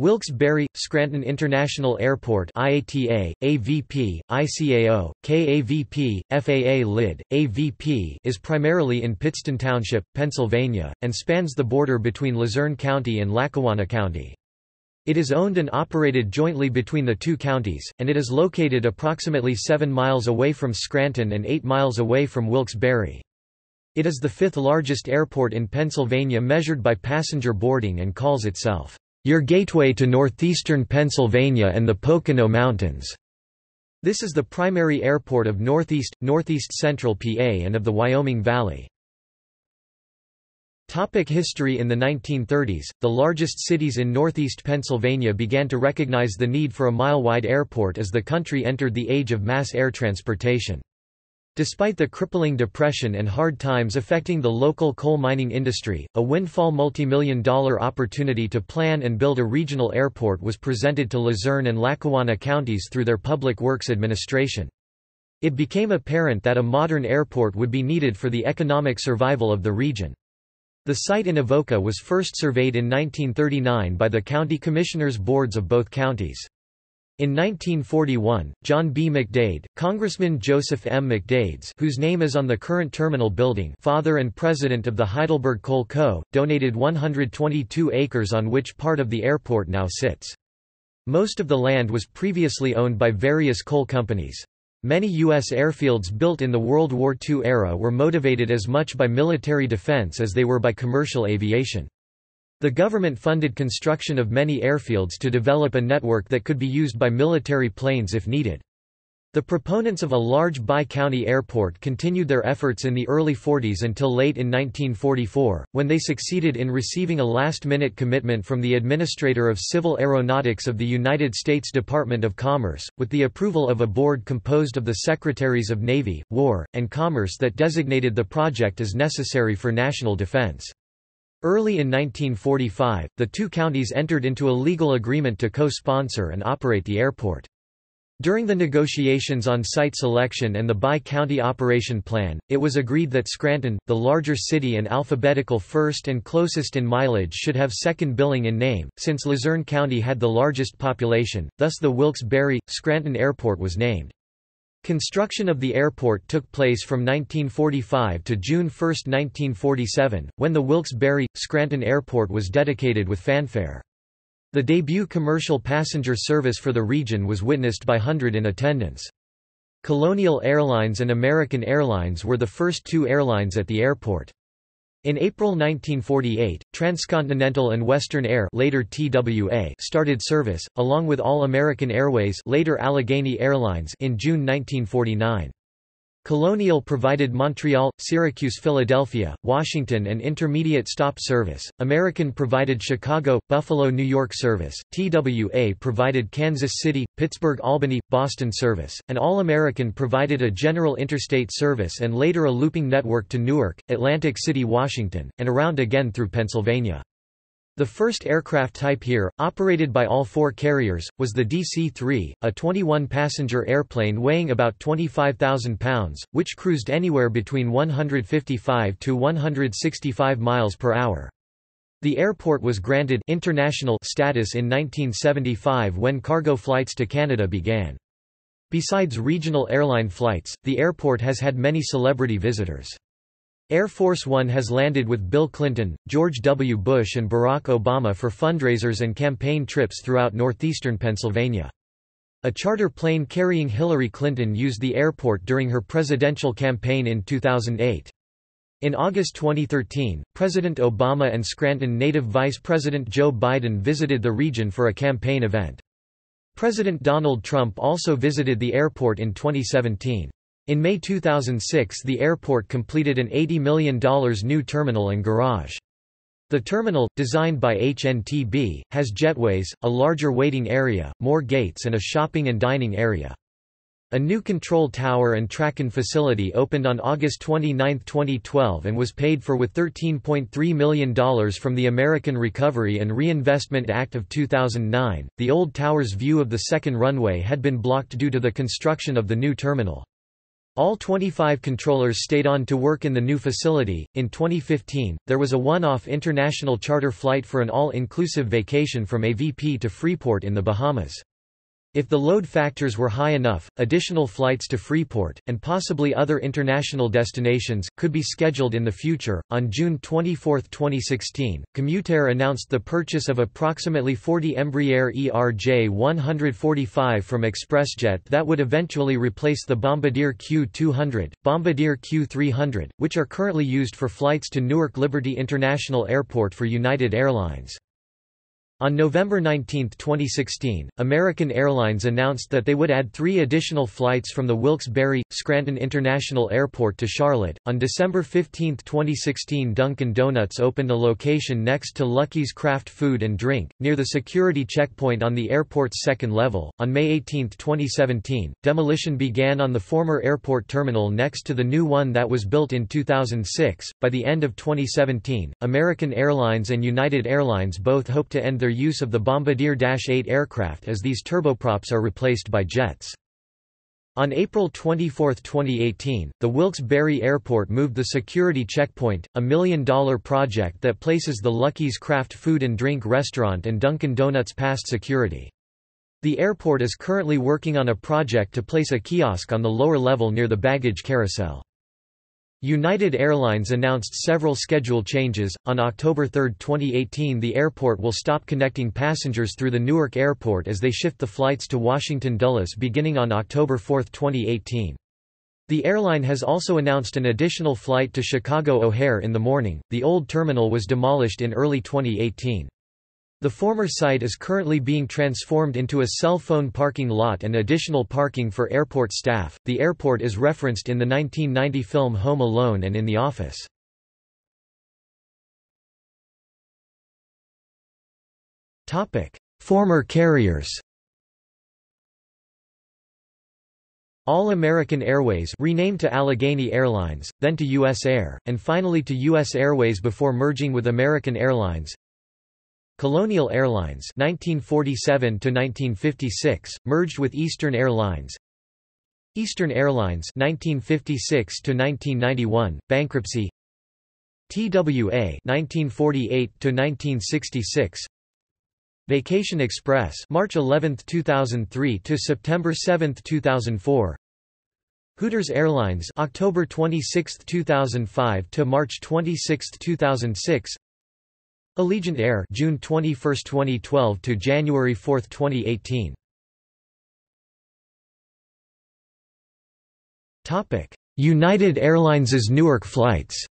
Wilkes-Barre, Scranton International Airport IATA, AVP, ICAO, KAVP, FAA LID, AVP is primarily in Pittston Township, Pennsylvania, and spans the border between Luzerne County and Lackawanna County. It is owned and operated jointly between the two counties, and it is located approximately 7 miles away from Scranton and 8 miles away from Wilkes-Barre. It is the 5th largest airport in Pennsylvania measured by passenger boarding and calls itself your gateway to northeastern Pennsylvania and the Pocono Mountains. This is the primary airport of northeast, northeast-central PA and of the Wyoming Valley. History. In the 1930s, the largest cities in northeast Pennsylvania began to recognize the need for a mile-wide airport as the country entered the age of mass air transportation. Despite the crippling depression and hard times affecting the local coal mining industry, a windfall multimillion-dollar opportunity to plan and build a regional airport was presented to Luzerne and Lackawanna counties through their public works administration. It became apparent that a modern airport would be needed for the economic survival of the region. The site in Avoca was first surveyed in 1939 by the county commissioners' boards of both counties. In 1941, John B. McDade, Congressman Joseph M. McDade's, whose name is on the current terminal building, father and president of the Heidelberg Coal Co., donated 122 acres on which part of the airport now sits. Most of the land was previously owned by various coal companies. Many U.S. airfields built in the World War II era were motivated as much by military defense as they were by commercial aviation. The government funded construction of many airfields to develop a network that could be used by military planes if needed. The proponents of a large bi-county airport continued their efforts in the early 40s until late in 1944, when they succeeded in receiving a last-minute commitment from the Administrator of Civil Aeronautics of the United States Department of Commerce, with the approval of a board composed of the Secretaries of Navy, War, and Commerce that designated the project as necessary for national defense. Early in 1945, the two counties entered into a legal agreement to co-sponsor and operate the airport. During the negotiations on site selection and the bi-county operation plan, it was agreed that Scranton, the larger city and alphabetical first and closest in mileage, should have second billing in name, since Luzerne County had the largest population, thus the Wilkes-Barre, Scranton Airport was named. Construction of the airport took place from 1945 to June 1, 1947, when the Wilkes-Barre, Scranton Airport was dedicated with fanfare. The debut commercial passenger service for the region was witnessed by hundreds in attendance. Colonial Airlines and American Airlines were the first two airlines at the airport. In April 1948, Transcontinental and Western Air, later TWA, started service, along with All American Airways, later Allegheny Airlines, in June 1949. Colonial provided Montreal, Syracuse, Philadelphia, Washington and intermediate stop service, American provided Chicago, Buffalo, New York service, TWA provided Kansas City, Pittsburgh, Albany, Boston service, and All American provided a general interstate service and later a looping network to Newark, Atlantic City, Washington, and around again through Pennsylvania. The first aircraft type here, operated by all four carriers, was the DC-3, a 21-passenger airplane weighing about 25,000 pounds, which cruised anywhere between 155 to 165 miles per hour. The airport was granted international status in 1975 when cargo flights to Canada began. Besides regional airline flights, the airport has had many celebrity visitors. Air Force One has landed with Bill Clinton, George W. Bush and Barack Obama for fundraisers and campaign trips throughout northeastern Pennsylvania. A charter plane carrying Hillary Clinton used the airport during her presidential campaign in 2008. In August 2013, President Obama and Scranton native Vice President Joe Biden visited the region for a campaign event. President Donald Trump also visited the airport in 2017. In May 2006, the airport completed an $80 million new terminal and garage. The terminal, designed by HNTB, has jetways, a larger waiting area, more gates and a shopping and dining area. A new control tower and track-in facility opened on August 29, 2012 and was paid for with $13.3 million from the American Recovery and Reinvestment Act of 2009. The old tower's view of the second runway had been blocked due to the construction of the new terminal. All 25 controllers stayed on to work in the new facility. In 2015, there was a one-off international charter flight for an all-inclusive vacation from AVP to Freeport in the Bahamas. If the load factors were high enough, additional flights to Freeport, and possibly other international destinations, could be scheduled in the future. On June 24, 2016, Commutair announced the purchase of approximately 40 Embraer ERJ-145 from ExpressJet that would eventually replace the Bombardier Q200, Bombardier Q300, which are currently used for flights to Newark Liberty International Airport for United Airlines. On November 19, 2016, American Airlines announced that they would add 3 additional flights from the Wilkes-Barre, Scranton International Airport to Charlotte. On December 15, 2016, Dunkin' Donuts opened a location next to Lucky's Craft Food and Drink, near the security checkpoint on the airport's second level. On May 18, 2017, demolition began on the former airport terminal next to the new one that was built in 2006. By the end of 2017, American Airlines and United Airlines both hope to end their use of the Bombardier Dash 8 aircraft as these turboprops are replaced by jets. On April 24, 2018, the Wilkes-Barre Airport moved the security checkpoint, a $1 million project that places the Lucky's Craft Food and Drink restaurant and Dunkin' Donuts past security. The airport is currently working on a project to place a kiosk on the lower level near the baggage carousel. United Airlines announced several schedule changes. On October 3, 2018, the airport will stop connecting passengers through the Newark Airport as they shift the flights to Washington Dulles beginning on October 4, 2018. The airline has also announced an additional flight to Chicago O'Hare in the morning. The old terminal was demolished in early 2018. The former site is currently being transformed into a cell phone parking lot and additional parking for airport staff. The airport is referenced in the 1990 film Home Alone and in The Office. Topic: Former carriers. All American Airways, renamed to Allegheny Airlines, then to U.S. Air, and finally to U.S. Airways before merging with American Airlines. Colonial Airlines 1947 to 1956 merged with Eastern Airlines. Eastern Airlines 1956 to 1991 bankruptcy. TWA 1948 to 1966. Vacation Express March 11, 2003 to September 7, 2004. Hooters Airlines October 26, 2005 to March 26, 2006. Allegiant Air June 21, 2012 to January 4, 2018. Topic: United Airlines' Newark flights.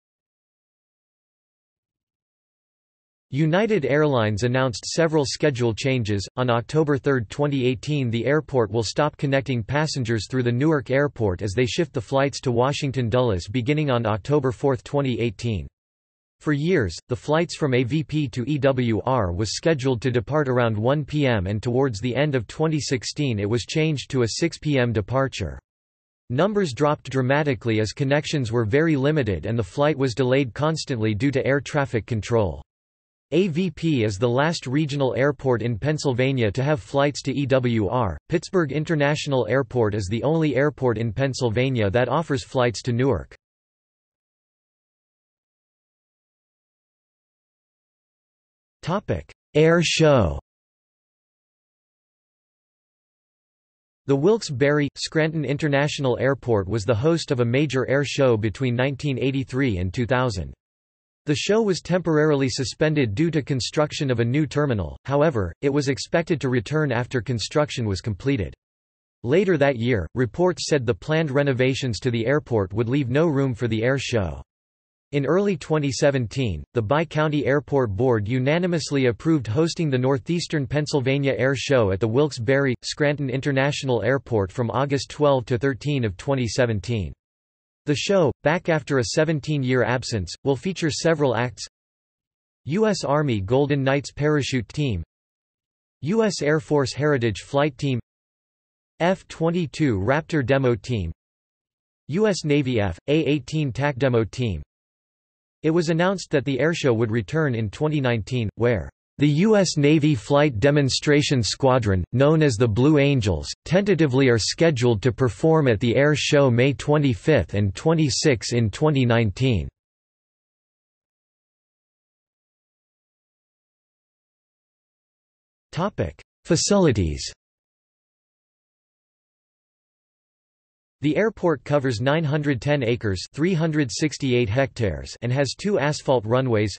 United Airlines announced several schedule changes. On October 3, 2018, the airport will stop connecting passengers through the Newark Airport as they shift the flights to Washington Dulles beginning on October 4, 2018. For years, the flights from AVP to EWR was scheduled to depart around 1 p.m. and towards the end of 2016 it was changed to a 6 p.m. departure. Numbers dropped dramatically as connections were very limited and the flight was delayed constantly due to air traffic control. AVP is the last regional airport in Pennsylvania to have flights to EWR. Pittsburgh International Airport is the only airport in Pennsylvania that offers flights to Newark. Air show. The Wilkes-Barre, Scranton International Airport was the host of a major air show between 1983 and 2000. The show was temporarily suspended due to construction of a new terminal, however, it was expected to return after construction was completed. Later that year, reports said the planned renovations to the airport would leave no room for the air show. In early 2017, the Bi-County Airport Board unanimously approved hosting the Northeastern Pennsylvania Air Show at the Wilkes-Barre, Scranton International Airport from August 12 to 13 of 2017. The show, back after a 17-year absence, will feature several acts: U.S. Army Golden Knights Parachute Team, U.S. Air Force Heritage Flight Team, F-22 Raptor Demo Team, U.S. Navy F.A-18 TAC Demo Team. It was announced that the airshow would return in 2019, where The U.S. Navy Flight Demonstration Squadron, known as the Blue Angels, tentatively are scheduled to perform at the air show May 25 and 26 in 2019. Facilities. The airport covers 910 acres (368 hectares) and has 2 asphalt runways,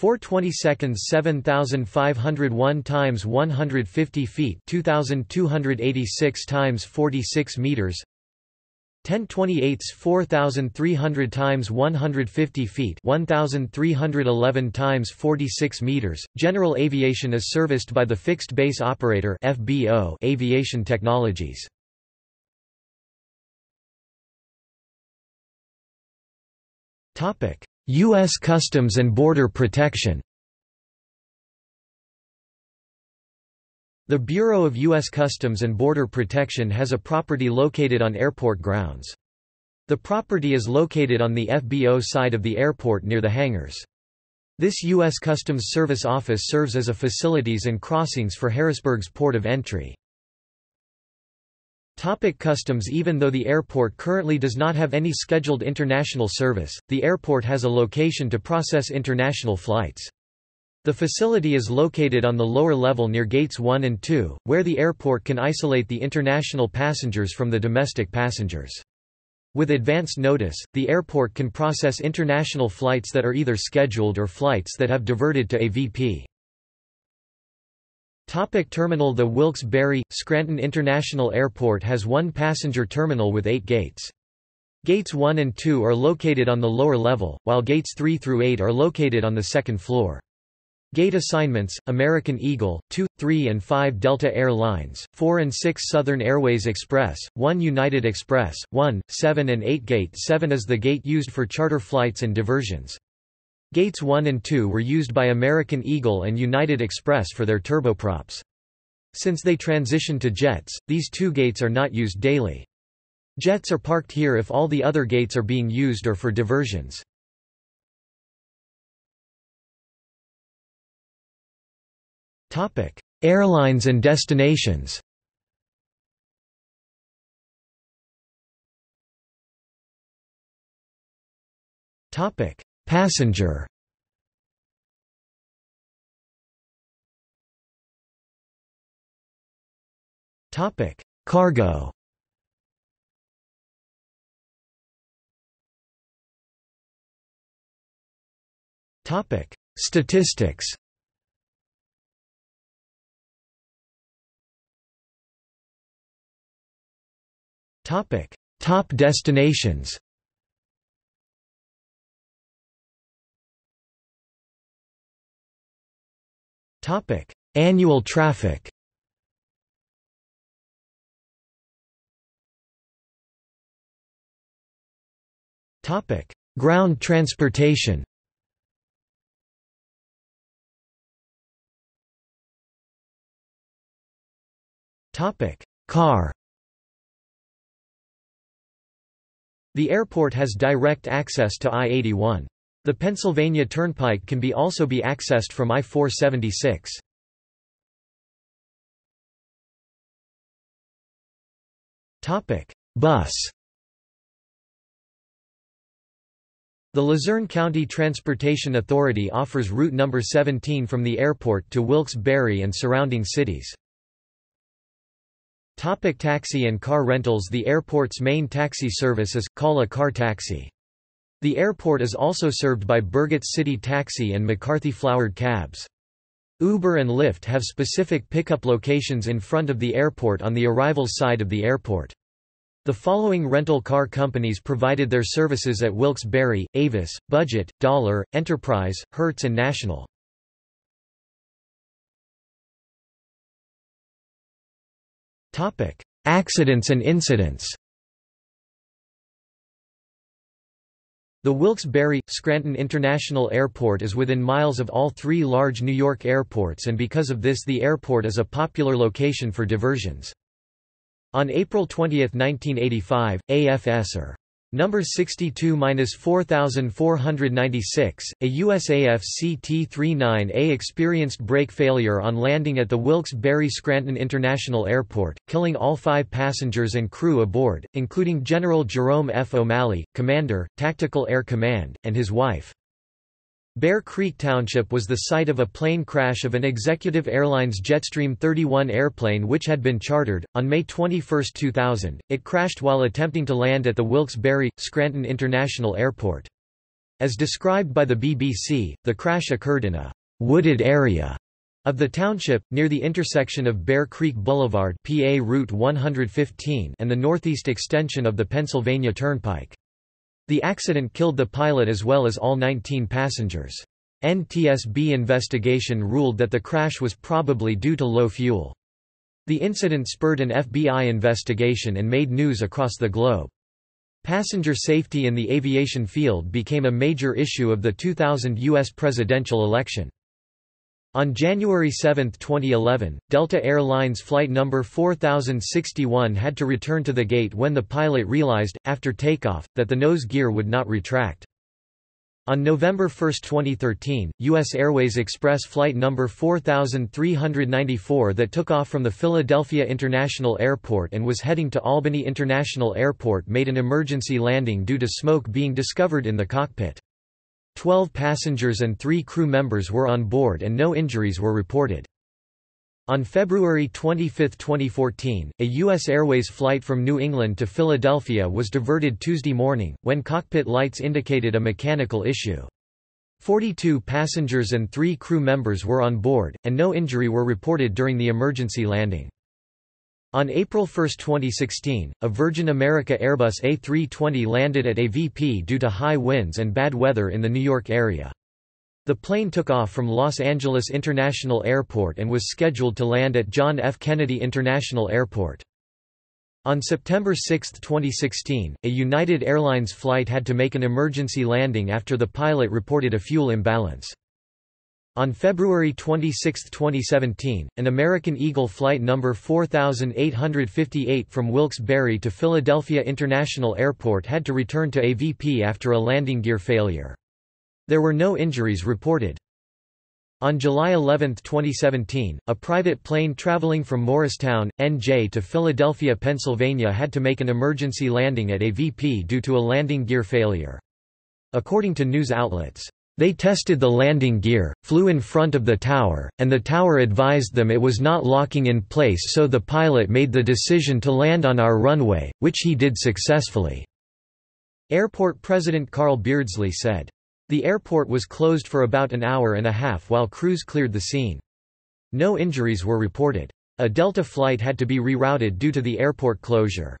4/22 7,501 times 150 feet 2,286 times 46 meters 10/28 4,300 times 150 feet 1,311 times 46 meters. General aviation is serviced by the Fixed Base Operator (FBO) Aviation Technologies. U.S. Customs and Border Protection. The Bureau of U.S. Customs and Border Protection has a property located on airport grounds. The property is located on the FBO side of the airport near the hangars. This U.S. Customs Service office serves as a facilities and crossings for Harrisburg's port of entry. Customs. Even though the airport currently does not have any scheduled international service, the airport has a location to process international flights. The facility is located on the lower level near gates 1 and 2, where the airport can isolate the international passengers from the domestic passengers. With advance notice, the airport can process international flights that are either scheduled or flights that have diverted to AVP. Terminal. The Wilkes-Barre, Scranton International Airport has one passenger terminal with 8 gates. Gates 1 and 2 are located on the lower level, while gates 3 through 8 are located on the second floor. Gate assignments: American Eagle, 2, 3 and 5 Delta Air Lines, 4 and 6 Southern Airways Express, 1 United Express, 1, 7 and 8. Gate 7 is the gate used for charter flights and diversions. Gates 1 and 2 were used by American Eagle and United Express for their turboprops. Since they transitioned to jets, these 2 gates are not used daily. Jets are parked here if all the other gates are being used or for diversions. Airlines and destinations. Passenger. Topic: Cargo. Topic: Statistics. Topic: Top destinations. Topic: Annual traffic. Topic: Ground transportation. Topic: Car. The airport has direct access to I-81. The Pennsylvania Turnpike can also be accessed from I-476. Bus. The Luzerne County Transportation Authority offers route number 17 from the airport to Wilkes-Barre and surrounding cities. Taxi and car rentals. The airport's main taxi service is, call a car taxi. The airport is also served by Birgit City Taxi and McCarthy Flowered Cabs. Uber and Lyft have specific pickup locations in front of the airport on the arrivals side of the airport. The following rental car companies provided their services at Wilkes-Barre: Avis, Budget, Dollar, Enterprise, Hertz and National. Accidents and incidents. The Wilkes-Barre, Scranton International Airport is within miles of all 3 large New York airports, and because of this the airport is a popular location for diversions. On April 20, 1985, AFS or Number 62-4496, a USAF CT-39A experienced brake failure on landing at the Wilkes-Barre Scranton International Airport, killing all 5 passengers and crew aboard, including General Jerome F. O'Malley, Commander, Tactical Air Command, and his wife. Bear Creek Township was the site of a plane crash of an Executive Airlines Jetstream 31 airplane which had been chartered. On May 21, 2000, it crashed while attempting to land at the Wilkes-Barre, Scranton International Airport. As described by the BBC, the crash occurred in a wooded area of the township, near the intersection of Bear Creek Boulevard (PA Route 115) and the northeast extension of the Pennsylvania Turnpike. The accident killed the pilot as well as all 19 passengers. NTSB investigation ruled that the crash was probably due to low fuel. The incident spurred an FBI investigation and made news across the globe. Passenger safety in the aviation field became a major issue of the 2000 U.S. presidential election. On January 7, 2011, Delta Air Lines flight number 4061 had to return to the gate when the pilot realized, after takeoff, that the nose gear would not retract. On November 1, 2013, U.S. Airways Express flight number 4394 that took off from the Philadelphia International Airport and was heading to Albany International Airport made an emergency landing due to smoke being discovered in the cockpit. 12 passengers and 3 crew members were on board and no injuries were reported. On February 25, 2014, a U.S. Airways flight from New England to Philadelphia was diverted Tuesday morning, when cockpit lights indicated a mechanical issue. 42 passengers and 3 crew members were on board, and no injury were reported during the emergency landing. On April 1, 2016, a Virgin America Airbus A320 landed at AVP due to high winds and bad weather in the New York area. The plane took off from Los Angeles International Airport and was scheduled to land at John F. Kennedy International Airport. On September 6, 2016, a United Airlines flight had to make an emergency landing after the pilot reported a fuel imbalance. On February 26, 2017, an American Eagle flight number 4858 from Wilkes-Barre to Philadelphia International Airport had to return to AVP after a landing gear failure. There were no injuries reported. On July 11, 2017, a private plane traveling from Morristown, NJ to Philadelphia, Pennsylvania had to make an emergency landing at AVP due to a landing gear failure. According to news outlets, "They tested the landing gear, flew in front of the tower, and the tower advised them it was not locking in place, so the pilot made the decision to land on our runway, which he did successfully." Airport President Carl Beardsley said. The airport was closed for about an hour and a half while crews cleared the scene. No injuries were reported. A Delta flight had to be rerouted due to the airport closure.